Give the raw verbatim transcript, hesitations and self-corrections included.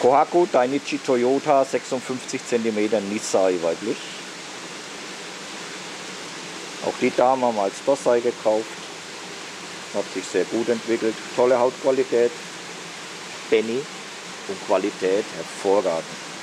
Kohaku Dainichi Toyota sechsundfünfzig Zentimeter Nisai weiblich. Auch die Dame haben wir als Dorsai gekauft. Hat sich sehr gut entwickelt. Tolle Hautqualität. Benny und Qualität hervorragend.